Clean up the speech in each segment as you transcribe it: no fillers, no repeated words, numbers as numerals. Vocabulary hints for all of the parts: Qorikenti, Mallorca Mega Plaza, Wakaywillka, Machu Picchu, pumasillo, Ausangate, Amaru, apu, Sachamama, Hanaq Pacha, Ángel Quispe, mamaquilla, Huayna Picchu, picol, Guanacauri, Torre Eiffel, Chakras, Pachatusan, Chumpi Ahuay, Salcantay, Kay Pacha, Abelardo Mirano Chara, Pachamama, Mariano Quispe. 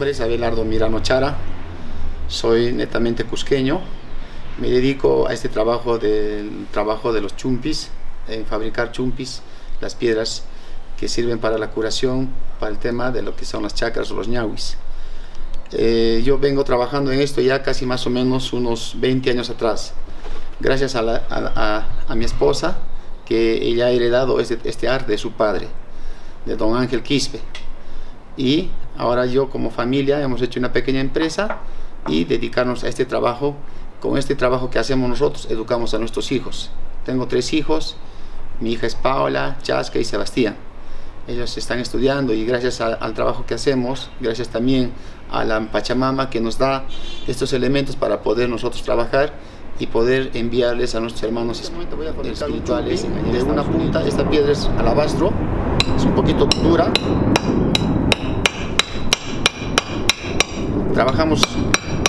nombre es Abelardo Mirano Chara, soy netamente cusqueño, me dedico a este trabajo de los chumpis, en fabricar chumpis, las piedras que sirven para la curación, para el tema de lo que son las chakras o los ñawis. Yo vengo trabajando en esto ya casi más o menos unos 20 años atrás, gracias a mi esposa, que ella ha heredado este arte de su padre, de don Ángel Quispe. Y ahora yo como familia hemos hecho una pequeña empresa y dedicarnos a este trabajo. Con este trabajo que hacemos nosotros educamos a nuestros hijos. Tengo 3 hijos, mi hija es Paola, Chasca y Sebastián. Ellos están estudiando y gracias al trabajo que hacemos, gracias también a la Pachamama que nos da estos elementos para poder nosotros trabajar y poder enviarles a nuestros hermanos espirituales. De una punta, esta piedra es alabastro, es un poquito dura. Trabajamos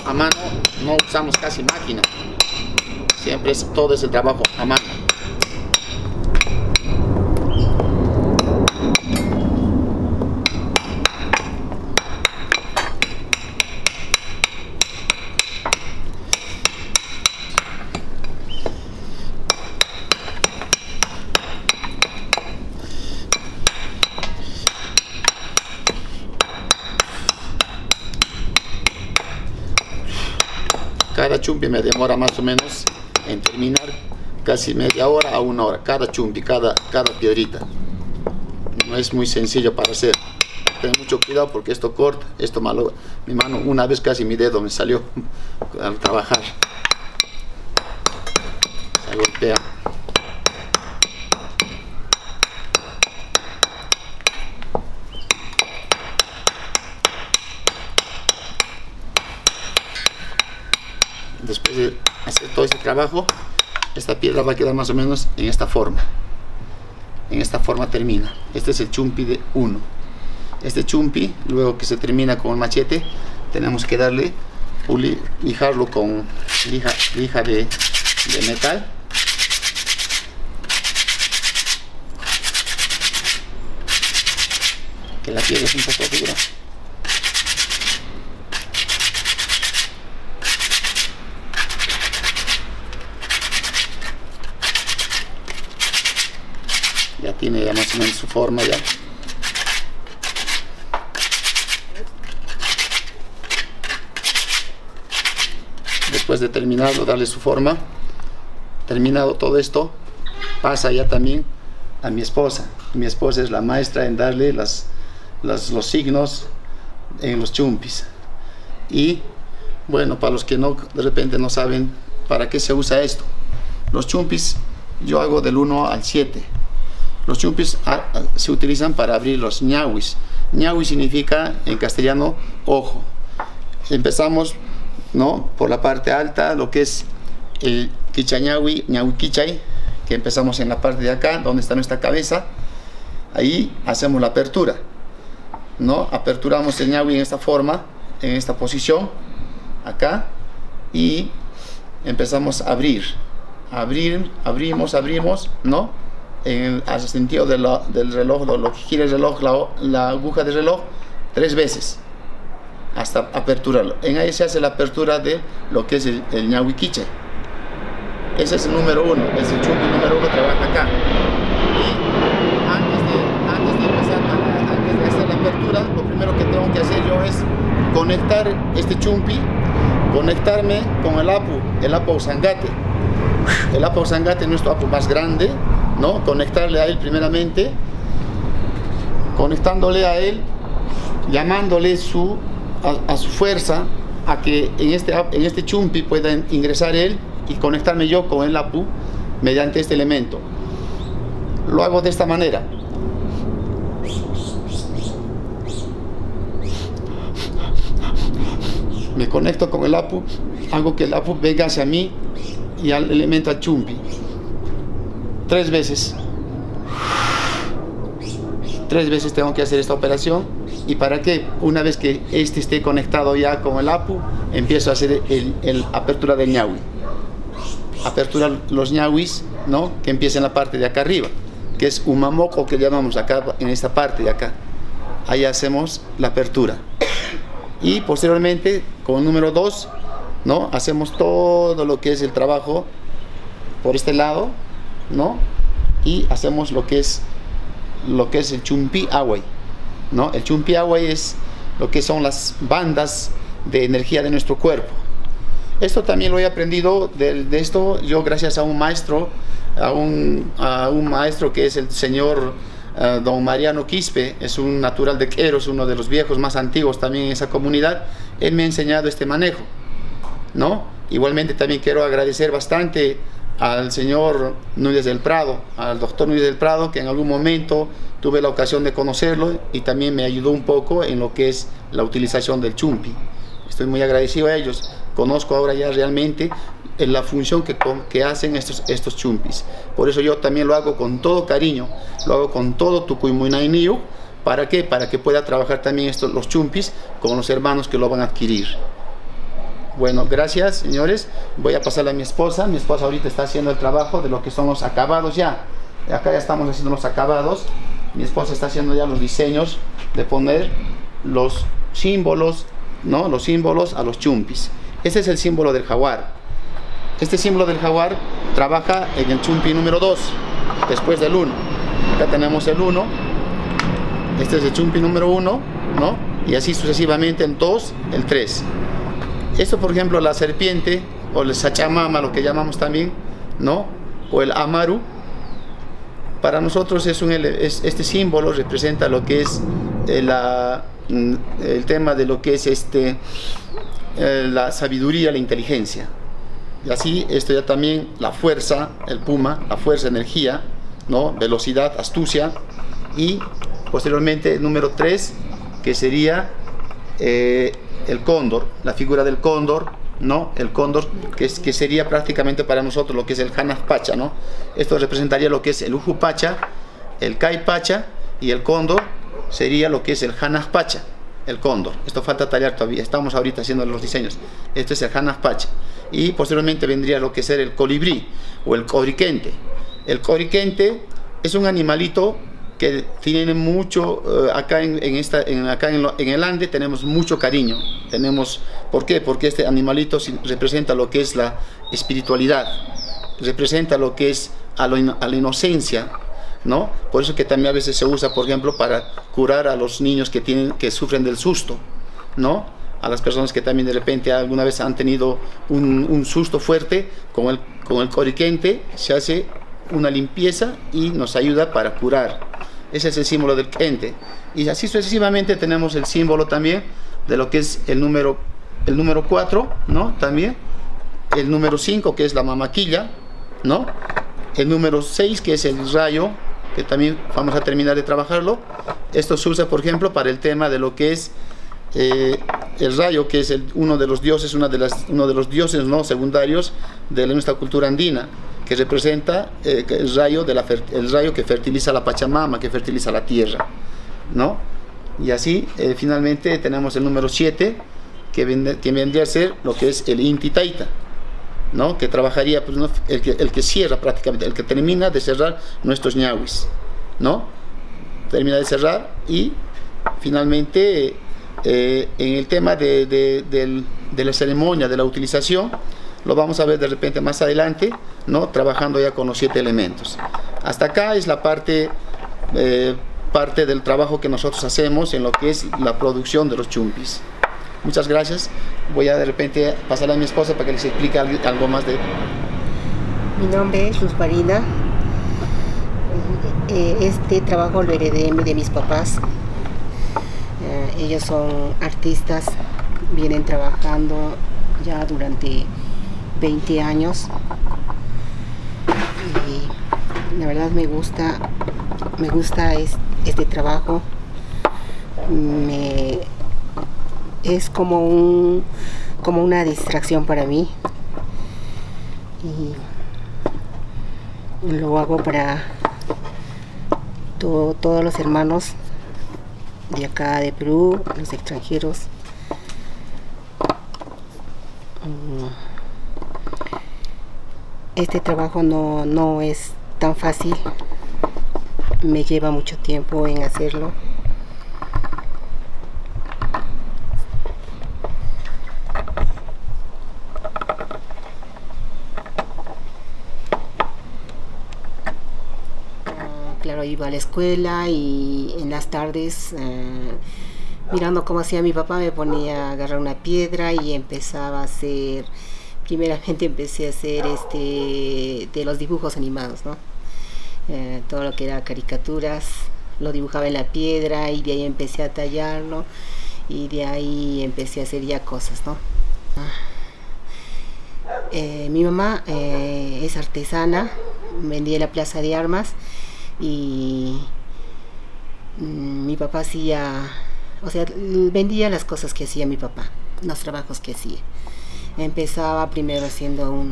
a mano, no usamos casi máquina, siempre todo es el trabajo a mano. Cada chumpi me demora más o menos en terminar casi media hora a una hora. Cada chumpi, cada piedrita. No es muy sencillo para hacer. Ten mucho cuidado porque esto corta, esto malo. Mi mano, una vez casi mi dedo me salió al trabajar. Se golpea. Después de hacer todo este trabajo, esta piedra va a quedar más o menos en esta forma. En esta forma termina. Este es el chumpi de 1. Este chumpi, luego que se termina con el machete, tenemos que darle, lijarlo con lija de metal. Que la piedra es un poco dura. Ya tiene ya más o menos su forma ya. Después de terminarlo, darle su forma. Terminado todo esto, pasa ya también a mi esposa. Mi esposa es la maestra en darle los signos en los chumpis. Y bueno, para los que no, de repente no saben para qué se usa esto. Los chumpis yo hago del 1 al 7. Los chumpis se utilizan para abrir los ñawis. Ñawi significa en castellano ojo. Empezamos, ¿no?, por la parte alta, lo que es el Ñawi, Ñawi Kichay, que empezamos en la parte de acá, donde está nuestra cabeza. Ahí hacemos la apertura, ¿no? Aperturamos el ñawi en esta forma, en esta posición, acá, y empezamos a abrir. Abrimos, ¿no? En el sentido del reloj, lo que gira el reloj, la aguja del reloj, 3 veces hasta aperturarlo. En ahí se hace la apertura de lo que es el Ñawi Kichay. Ese es el número 1, es el chumpi número 1, trabaja acá. Y antes de hacer la apertura, lo primero que tengo que hacer yo es conectar este chumpi, conectarme con el apu Ausangate. El apu Ausangate es nuestro apu más grande, ¿no? Conectarle a él primeramente, conectándole a él, llamándole a su fuerza, a que en este chumpi pueda ingresar él y conectarme yo con el apu mediante este elemento. Lo hago de esta manera. Me conecto con el apu, hago que el apu venga hacia mí y al elemento al chumpi. 3 veces. 3 veces tengo que hacer esta operación. ¿Y para qué? Una vez que este esté conectado ya con el apu, empiezo a hacer el apertura del ñawi. Apertura los ñawis, ¿no?, que empieza en la parte de acá arriba, que es un mamoco que llamamos acá, en esta parte de acá. Ahí hacemos la apertura. y posteriormente con el número 2, ¿no?, hacemos todo lo que es el trabajo por este lado, ¿no?, y hacemos lo que es el Chumpi Ahuay, ¿no? El Chumpi Ahuay es lo que son las bandas de energía de nuestro cuerpo. Esto también lo he aprendido de esto yo gracias a un maestro, a un maestro que es el señor don Mariano Quispe, es un natural de Q'ero, es uno de los viejos más antiguos también en esa comunidad. Él me ha enseñado este manejo, ¿no? Igualmente también quiero agradecer bastante al señor Núñez del Prado, al doctor Núñez del Prado, que en algún momento tuve la ocasión de conocerlo y también me ayudó un poco en lo que es la utilización del chumpi. Estoy muy agradecido a ellos. Conozco ahora ya realmente la función que hacen estos chumpis. Por eso yo también lo hago con todo cariño, lo hago con todo tucuymuinainiyu. ¿Para qué? Para que pueda trabajar también los chumpis con los hermanos que lo van a adquirir. Bueno, gracias señores, voy a pasarle a mi esposa ahorita está haciendo el trabajo de lo que son los acabados ya, acá ya estamos haciendo los acabados, mi esposa está haciendo ya los diseños de poner los símbolos, ¿no?, los símbolos a los chumpis. Este es el símbolo del jaguar, este símbolo del jaguar trabaja en el chumpi número 2, después del 1, acá tenemos el 1, este es el chumpi número 1, ¿no?, y así sucesivamente el 2, el 3. Esto, por ejemplo, la serpiente o el Sachamama, lo que llamamos también, ¿no?, o el Amaru, para nosotros este símbolo representa lo que es el tema de lo que es la sabiduría, la inteligencia. Y así, esto ya también, la fuerza, el puma, la fuerza, energía, ¿no?, velocidad, astucia. Y posteriormente, el número 3, que sería el cóndor, la figura del cóndor, ¿no?, el cóndor que sería prácticamente para nosotros lo que es el Hanaq Pacha, ¿no? Esto representaría lo que es el Uku Pacha, el Kay Pacha, y el cóndor sería lo que es el Hanaq Pacha, el cóndor. Esto falta tallar todavía, estamos ahorita haciendo los diseños. Esto es el Hanaq Pacha. Y posteriormente vendría lo que sería el colibrí o el Qorikenti. El Qorikenti es un animalito que tienen mucho, acá en el Ande tenemos mucho cariño, tenemos, ¿por qué? Porque este animalito representa lo que es la espiritualidad, representa lo que es a la inocencia, ¿no? Por eso que también a veces se usa, por ejemplo, para curar a los niños que sufren del susto, ¿no?, a las personas que también de repente alguna vez han tenido un susto fuerte, con el Qorikenti se hace una limpieza y nos ayuda para curar. Ese es el símbolo del ente. Y así sucesivamente tenemos el símbolo también de lo que es el número 4, ¿no?, también el número 5, que es la mamaquilla, ¿no?, el número 6, que es el rayo, que también vamos a terminar de trabajarlo. Esto se usa, por ejemplo, para el tema de lo que es el rayo, que es uno de los dioses, uno de los dioses, ¿no?, secundarios de nuestra cultura andina, que representa el rayo que fertiliza la Pachamama, que fertiliza la tierra, ¿no? Y así, finalmente tenemos el número 7, que vendría a ser lo que es el Inti Taita, ¿no?, que trabajaría, pues, ¿no?, el que cierra prácticamente, el que termina de cerrar nuestros ñawis, ¿no?, termina de cerrar. Y finalmente en el tema de la ceremonia, de la utilización, lo vamos a ver de repente más adelante, ¿no?, trabajando ya con los 7 elementos. Hasta acá es la parte del trabajo que nosotros hacemos en lo que es la producción de los chumpis. Muchas gracias. Voy a de repente pasar a mi esposa para que les explique algo más de... Mi nombre es Luz Marina. Este trabajo lo heredé de mis papás. Ellos son artistas, vienen trabajando ya durante 20 años y la verdad me gusta este trabajo. Es como una distracción para mí y lo hago para todos los hermanos de acá de Perú, los extranjeros. Este trabajo no es tan fácil, me lleva mucho tiempo en hacerlo. claro, iba a la escuela y en las tardes, mirando cómo hacía mi papá, me ponía a agarrar una piedra y empezaba a hacer, primeramente empecé a hacer de los dibujos animados, ¿no? Todo lo que era caricaturas, lo dibujaba en la piedra y de ahí empecé a tallarlo y de ahí empecé a hacer ya cosas, ¿no? Mi mamá es artesana, vendía en la Plaza de Armas y mi papá hacía, o sea, vendía las cosas que hacía mi papá, los trabajos que hacía. Empezaba primero haciendo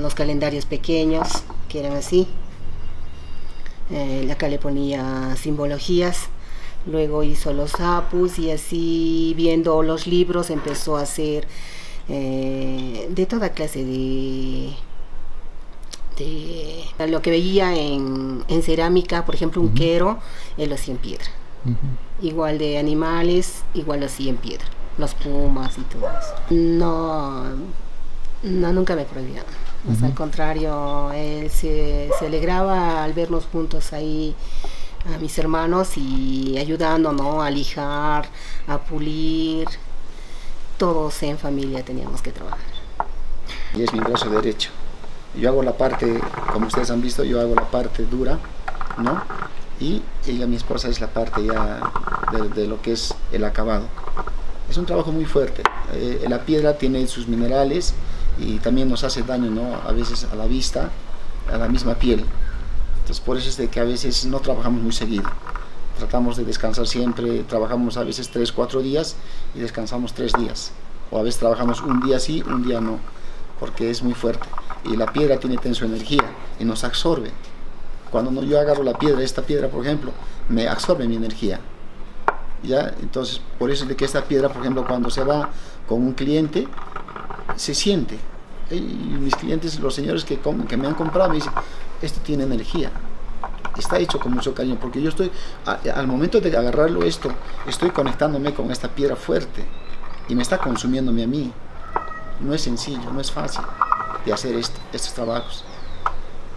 los calendarios pequeños, que eran así. Acá le ponía simbologías, luego hizo los apus y así, viendo los libros, empezó a hacer de toda clase de lo que veía en cerámica, por ejemplo un Q'ero, él lo hacía en piedra. Igual de animales, igual lo hacía en piedra, los pumas y todo eso. No, nunca me prohibieron. Al contrario, él se alegraba al vernos juntos ahí, a mis hermanos, y ayudándonos a lijar, a pulir. Todos en familia teníamos que trabajar. Y es mi brazo derecho. Yo hago la parte, como ustedes han visto, yo hago la parte dura, ¿no? Y ella, mi esposa, es la parte ya de lo que es el acabado. Es un trabajo muy fuerte. La piedra tiene sus minerales y también nos hace daño, ¿no? A veces a la vista, a la misma piel. Entonces por eso es de que a veces no trabajamos muy seguido. Tratamos de descansar siempre, trabajamos a veces 3-4 días y descansamos 3 días. O a veces trabajamos un día sí, un día no, porque es muy fuerte. Y la piedra tiene tenso energía y nos absorbe. Cuando yo agarro la piedra, esta piedra por ejemplo, me absorbe mi energía. ¿Ya? Entonces por eso es de que esta piedra, por ejemplo, cuando se va con un cliente, se siente. Y mis clientes, los señores que me han comprado, me dicen, esto tiene energía, está hecho con mucho cariño, porque yo estoy, al momento de agarrarlo esto, estoy conectándome con esta piedra fuerte y me está consumiéndome a mí. No es sencillo, no es fácil de hacer estos trabajos.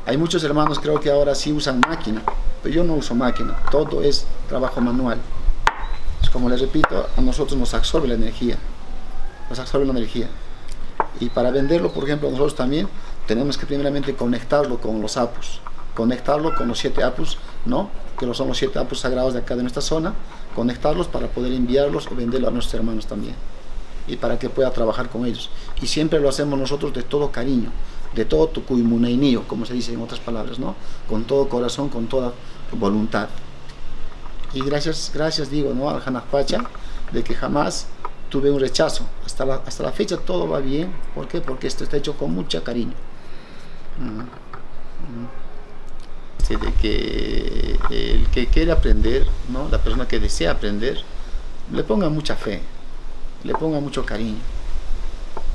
Hay muchos hermanos, creo que ahora sí usan máquina, pero yo no uso máquina, todo es trabajo manual. Pues como les repito, a nosotros nos absorbe la energía, nos absorbe la energía. Y para venderlo, por ejemplo, nosotros también tenemos que primeramente conectarlo con los apus, conectarlo con los 7 apus, ¿no? Que son los 7 apus sagrados de acá de nuestra zona, conectarlos para poder enviarlos o venderlo a nuestros hermanos también, y para que pueda trabajar con ellos. Y siempre lo hacemos nosotros de todo cariño, de todo tucuymunainío, como se dice en otras palabras, ¿no? Con todo corazón, con toda voluntad. Y gracias digo, ¿no? Al Hanaq Pacha, de que jamás tuve un rechazo. Hasta la fecha todo va bien. ¿Por qué? Porque esto está hecho con mucho cariño. De que el que quiere aprender, ¿no? La persona que desea aprender, le ponga mucha fe, le ponga mucho cariño,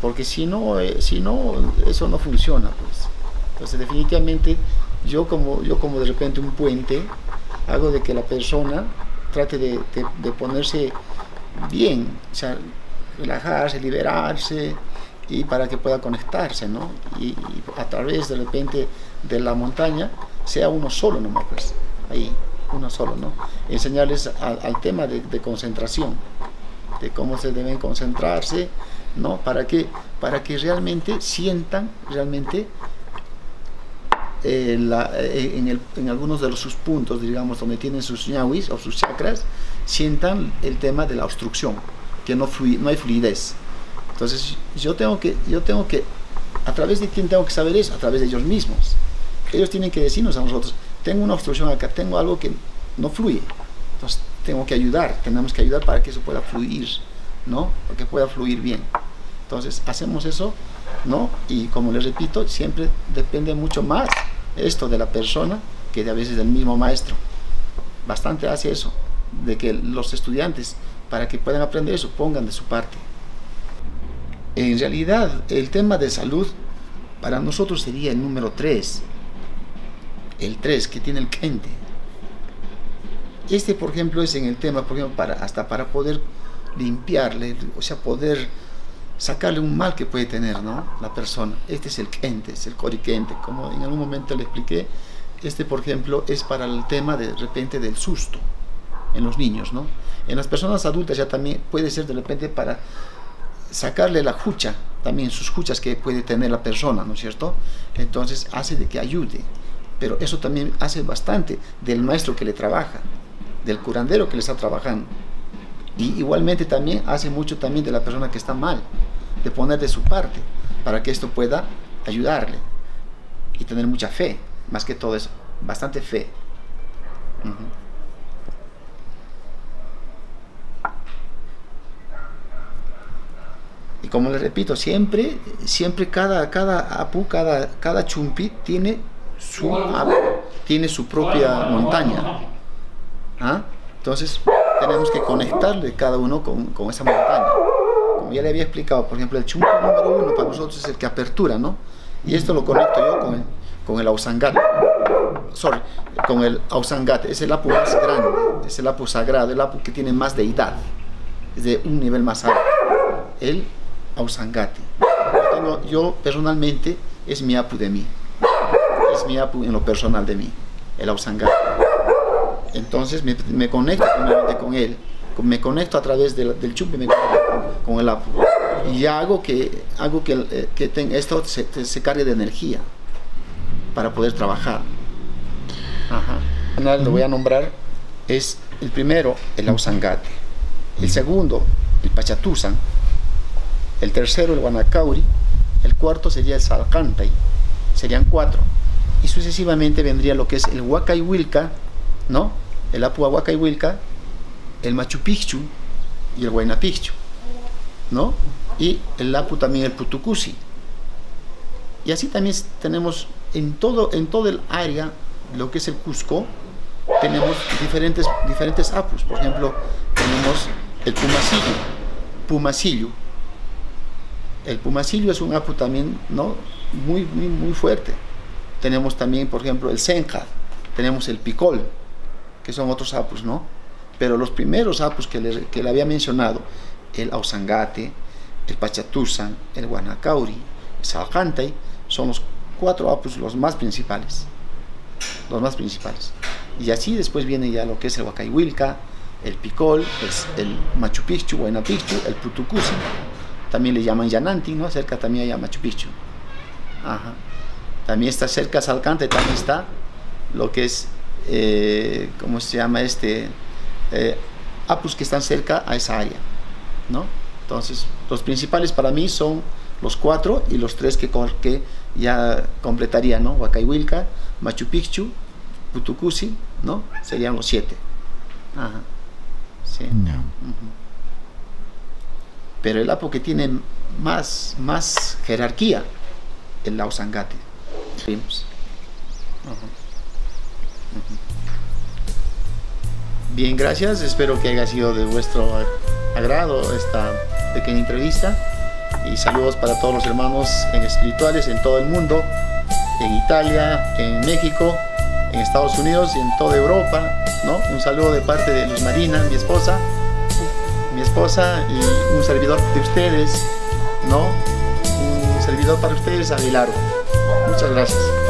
porque si no eso no funciona, pues. Entonces definitivamente yo como de repente un puente, hago de que la persona trate de ponerse bien, o sea, relajarse, liberarse, y para que pueda conectarse, ¿no? Y a través de repente de la montaña sea uno solo nomás, pues, ahí, uno solo, ¿no? Enseñarles al tema de concentración, de cómo se deben concentrarse, ¿no? Para que realmente sientan, realmente, en algunos de sus puntos, digamos, donde tienen sus ñawis o sus chakras, sientan el tema de la obstrucción, que no hay fluidez. Entonces yo tengo que, ¿a través de quién tengo que saber eso? A través de ellos mismos. Ellos tienen que decirnos a nosotros, tengo una obstrucción acá, tengo algo que no fluye. Entonces tenemos que ayudar para que eso pueda fluir, ¿no? Para que pueda fluir bien. Entonces hacemos eso, ¿no? Y como les repito, siempre depende mucho más esto de la persona que de a veces del mismo maestro. Bastante hace eso, de que los estudiantes, para que puedan aprender eso, pongan de su parte. En realidad, el tema de salud para nosotros sería el número 3, el 3 que tiene el Kente. Este, por ejemplo, es en el tema, por ejemplo, hasta para poder limpiarle, o sea, poder sacarle un mal que puede tener, ¿no? La persona. Este es el Kente, es el Qorikenti, como en algún momento le expliqué, Este, por ejemplo, es para el tema de repente del susto en los niños, ¿no? En las personas adultas ya también puede ser de repente para sacarle la jucha, también sus juchas que puede tener la persona, ¿no es cierto? Entonces hace de que ayude, pero eso también hace bastante del maestro que le trabaja, del curandero que le está trabajando, y igualmente también hace mucho también de la persona que está mal, de poner de su parte para que esto pueda ayudarle y tener mucha fe, más que todo es bastante fe. Y como les repito, siempre cada apu, cada chumpi tiene su apu, tiene su propia montaña. ¿Ah? Entonces tenemos que conectarle cada uno con esa montaña. Como ya le había explicado, por ejemplo, el chumpi número 1 para nosotros es el que apertura, ¿no? Y esto lo conecto yo con el Ausangate. Sorry, con el Ausangate. Es el apu más grande, es el apu sagrado, el apu que tiene más deidad, es de un nivel más alto. El Ausangate. Yo personalmente es mi apu de mí, es mi apu en lo personal de mí, el Ausangate. Entonces me conecto primeramente con él, me conecto a través del chumpi, me conecto con el apu y hago que esto se cargue de energía para poder trabajar. Ajá. Lo voy a nombrar, es el primero el Ausangate, el segundo el Pachatusan, el tercero el Guanacauri, el cuarto sería el Salcantay, serían 4, y sucesivamente vendría lo que es el Wakaywillka, ¿no? El apu Wakaywillka, el Machu Picchu y el Huayna Picchu, ¿no? Y el apu también el Putucusi. Y así también tenemos en todo el área, lo que es el Cusco, tenemos diferentes apus. Por ejemplo, tenemos el pumasillo. El pumasillo es un apu también, ¿no? muy fuerte. Tenemos también, por ejemplo, el senja, tenemos el picol, que son otros apus, ¿no? Pero los primeros apus que le había mencionado, el Ausangate, el Pachatusan, el Guanacauri, el Salcantay, son los 4 apus los más principales. Y así después viene ya lo que es el Wakaywillka, el picol, el Machu Picchu, Huayna Picchu, el Putucusi. También le llaman Yananti, ¿no? Cerca también hay a Machu Picchu. Ajá. También está cerca Salcantay, también está lo que es, ¿cómo se llama este? Apus que están cerca a esa área, ¿no? Entonces, los principales para mí son los 4 y los 3 que ya completaría, ¿no? Wakaywillka, Machu Picchu, Putucusi, ¿no? Serían los 7. Ajá. Sí. No. Uh-huh. Pero el apu que tiene más jerarquía, el Ausangate. Bien, gracias, espero que haya sido de vuestro agrado esta pequeña entrevista, y saludos para todos los hermanos en espirituales en todo el mundo, en Italia, en México, en Estados Unidos y en toda Europa, ¿no? Un saludo de parte de Luz Marina, mi esposa, y un servidor de ustedes, ¿no? Un servidor para ustedes, Abelardo. Muchas gracias.